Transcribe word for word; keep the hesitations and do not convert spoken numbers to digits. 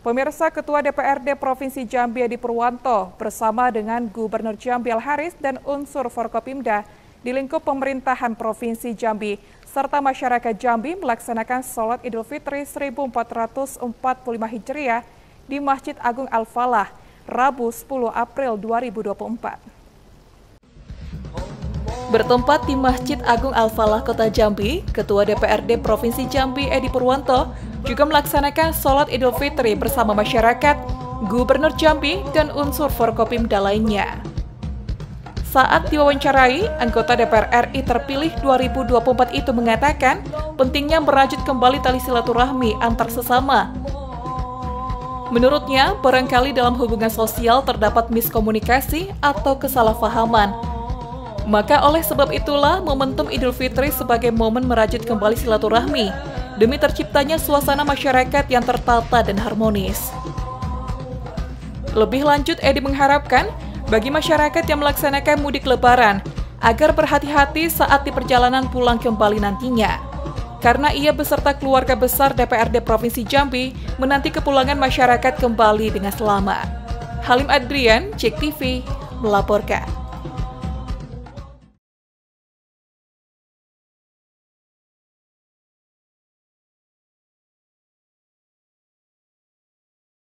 Pemirsa, Ketua D P R D Provinsi Jambi Edi Purwanto bersama dengan Gubernur Jambi Al Haris dan unsur Forkopimda di lingkup pemerintahan Provinsi Jambi serta masyarakat Jambi melaksanakan sholat Idul Fitri seribu empat ratus empat puluh lima Hijriah di Masjid Agung Al-Falah, Rabu sepuluh April dua ribu dua puluh empat. Bertempat di Masjid Agung Al-Falah, Kota Jambi, Ketua D P R D Provinsi Jambi Edi Purwanto juga melaksanakan sholat Idul Fitri bersama masyarakat, Gubernur Jambi, dan unsur Forkopimda lainnya. Saat diwawancarai, anggota D P R R I terpilih dua ribu dua puluh empat itu mengatakan pentingnya merajut kembali tali silaturahmi antar sesama. Menurutnya, barangkali dalam hubungan sosial terdapat miskomunikasi atau kesalahpahaman. Maka oleh sebab itulah momentum Idul Fitri sebagai momen merajut kembali silaturahmi demi terciptanya suasana masyarakat yang tertata dan harmonis. Lebih lanjut, Edi mengharapkan bagi masyarakat yang melaksanakan mudik lebaran agar berhati-hati saat di perjalanan pulang kembali nantinya. Karena ia beserta keluarga besar D P R D Provinsi Jambi menanti kepulangan masyarakat kembali dengan selamat. Halim Adrian, JEKTV, melaporkan.